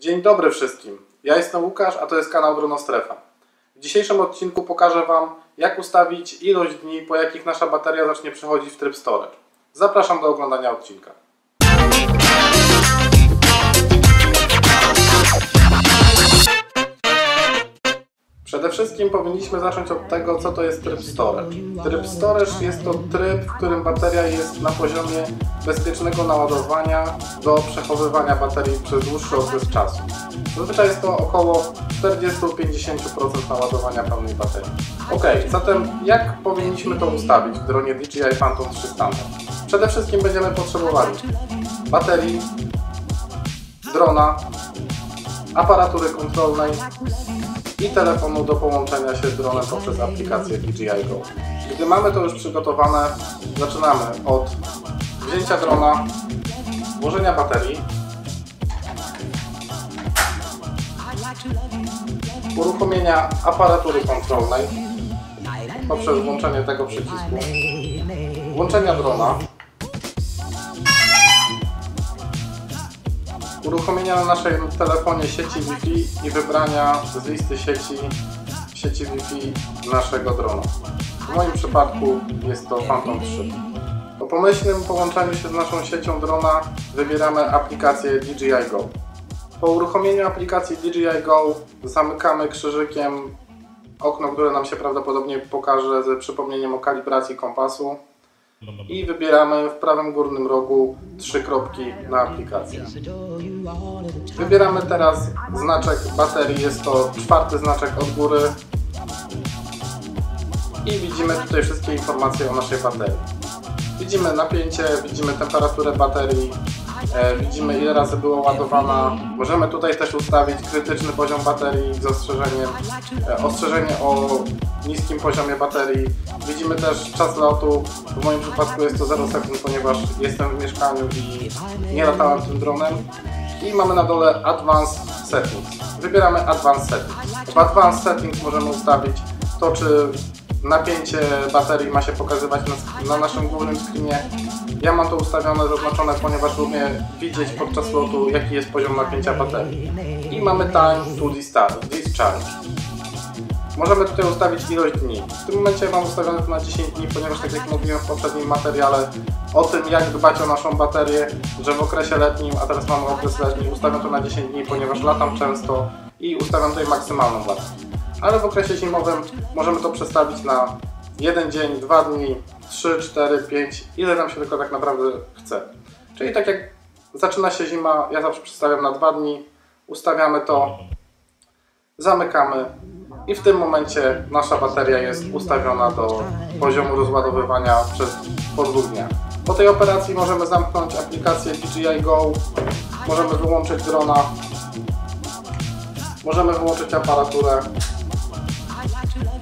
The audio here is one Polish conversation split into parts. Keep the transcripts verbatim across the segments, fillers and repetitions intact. Dzień dobry wszystkim, ja jestem Łukasz, a to jest kanał Dronostrefa. W dzisiejszym odcinku pokażę Wam, jak ustawić ilość dni, po jakich nasza bateria zacznie przechodzić w tryb storage. Zapraszam do oglądania odcinka. Przede wszystkim powinniśmy zacząć od tego, co to jest tryb storage. Tryb storage jest to tryb, w którym bateria jest na poziomie bezpiecznego naładowania do przechowywania baterii przez dłuższy okres czasu. Zazwyczaj jest to około czterdzieści do pięćdziesięciu procent naładowania pełnej baterii. Ok, zatem jak powinniśmy to ustawić w dronie D J I Phantom trzy Standard? Przede wszystkim będziemy potrzebowali baterii, drona, aparatury kontrolnej i telefonu do połączenia się z dronem poprzez aplikację D J I Go. Gdy mamy to już przygotowane, zaczynamy od wzięcia drona, włożenia baterii, uruchomienia aparatury kontrolnej poprzez włączenie tego przycisku, włączenia drona, uruchomienia na naszym telefonie sieci Wi-Fi i wybrania z listy sieci, sieci Wi-Fi naszego drona. W moim przypadku jest to Phantom trzy. Po pomyślnym połączeniu się z naszą siecią drona wybieramy aplikację D J I Go. Po uruchomieniu aplikacji D J I Go zamykamy krzyżykiem okno, które nam się prawdopodobnie pokaże z przypomnieniem o kalibracji kompasu. I wybieramy w prawym górnym rogu trzy kropki na aplikację. Wybieramy teraz znaczek baterii, jest to czwarty znaczek od góry. I widzimy tutaj wszystkie informacje o naszej baterii. Widzimy napięcie, widzimy temperaturę baterii, e, widzimy ile razy była ładowana. Możemy tutaj też ustawić krytyczny poziom baterii z ostrzeżeniem, e, ostrzeżenie o niskim poziomie baterii. Widzimy też czas lotu, w moim przypadku jest to zero sekund, ponieważ jestem w mieszkaniu i nie latałem tym dronem. I mamy na dole Advanced Settings. Wybieramy Advanced Settings. W Advanced Settings możemy ustawić to, czy napięcie baterii ma się pokazywać na, na naszym głównym screenie. Ja mam to ustawione, zaznaczone, ponieważ lubię widzieć podczas lotu, jaki jest poziom napięcia baterii. I mamy Time to Discharge. Możemy tutaj ustawić ilość dni. W tym momencie mam ustawione to na dziesięć dni, ponieważ tak jak mówiłem w poprzednim materiale o tym, jak dbać o naszą baterię, że w okresie letnim, a teraz mamy okres letni, ustawiam to na dziesięć dni, ponieważ latam często i ustawiam tutaj maksymalną wartość. Ale w okresie zimowym możemy to przestawić na jeden dzień, dwa dni, trzy, cztery, pięć, ile nam się tylko tak naprawdę chce. Czyli tak jak zaczyna się zima, ja zawsze przestawiam na dwa dni, ustawiamy to, zamykamy i w tym momencie nasza bateria jest ustawiona do poziomu rozładowywania przez po dwóch dniach. Po tej operacji możemy zamknąć aplikację D J I Go, możemy wyłączyć drona, możemy wyłączyć aparaturę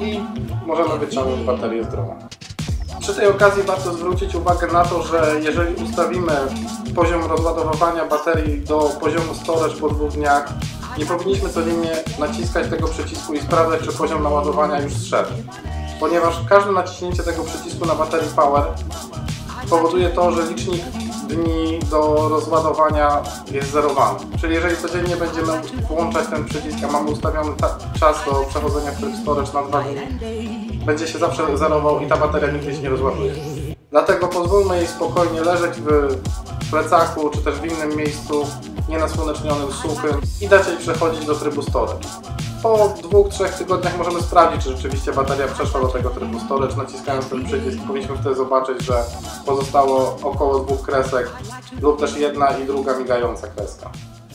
i możemy wyciągnąć baterię z drona. Przy tej okazji warto zwrócić uwagę na to, że jeżeli ustawimy poziom rozładowywania baterii do poziomu storage po dwóch dniach, nie powinniśmy codziennie naciskać tego przycisku i sprawdzać, czy poziom naładowania już zszedł. Ponieważ każde naciśnięcie tego przycisku na baterii Power powoduje to, że licznik dni do rozładowania jest zerowany. Czyli jeżeli codziennie będziemy włączać ten przycisk, a mamy ustawiony czas do przechodzenia w tryb storage na dwa dni, będzie się zawsze zerował i ta bateria nigdy się nie rozładuje. Dlatego pozwólmy jej spokojnie leżeć w plecaku czy też w innym miejscu, nienasłonecznionym, suchym i dać jej przechodzić do trybu storage. Po dwóch, trzech tygodniach możemy sprawdzić, czy rzeczywiście bateria przeszła do tego trybu storage. Naciskając ten przycisk powinniśmy wtedy zobaczyć, że pozostało około dwóch kresek lub też jedna i druga migająca kreska.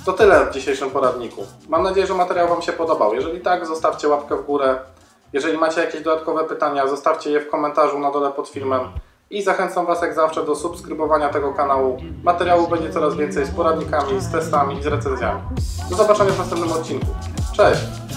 To tyle w dzisiejszym poradniku. Mam nadzieję, że materiał Wam się podobał. Jeżeli tak, zostawcie łapkę w górę. Jeżeli macie jakieś dodatkowe pytania, zostawcie je w komentarzu na dole pod filmem. I zachęcam Was jak zawsze do subskrybowania tego kanału. Materiału będzie coraz więcej z poradnikami, z testami i z recenzjami. Do zobaczenia w następnym odcinku. Cześć!